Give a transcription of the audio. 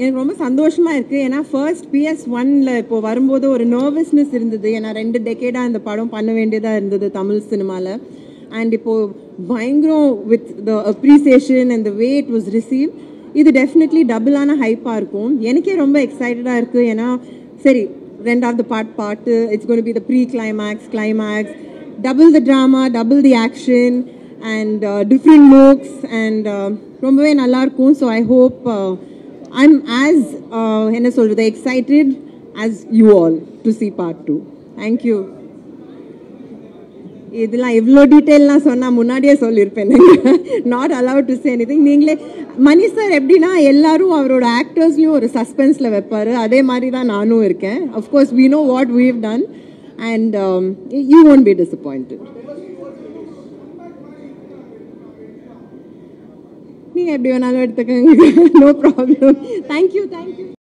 எனக்கு ரொம்ப சந்தோஷமா இருக்கு ஏனா ஃபர்ஸ்ட் PS1 ல இப்போ வரும்போது ஒரு நர்வஸ்னஸ் இருந்தது ஏனா 2 decade அந்த படம் பண்ண வேண்டியதா இருந்தது தமிழ் சினிமால and இப்போ பயங்கர with the appreciation and the way it was received இது definitely double ஆன ஹைப்பா இருக்கும் எனக்கே ரொம்ப எக்ஸைட்டடா இருக்கு ஏனா சரி ரெண்டாவது part it's going to be the pre-climax double the drama double the action and different looks and ரொம்பவே நல்லா இருக்கும் so I hope I'm as என்ன சொல்றது excited as you all to see part 2 thank you இதெல்லாம் இவ்ளோ டீடைலா சொன்னா முன்னாடியே சொல்லிருப்பேன் not allowed to say anything நீங்களே மணி சார் எப்படினா எல்லாரும் அவரோட ஆக்டர்ஸ்லயும் ஒரு சஸ்பென்ஸ்ல வைப்பாரு அதே மாதிரி தான் நானும் இருக்கேன் of course we know what we've done and you won't be disappointed நீங்க எப்படினாலும் எடுத்துக்கங்க no problem thank you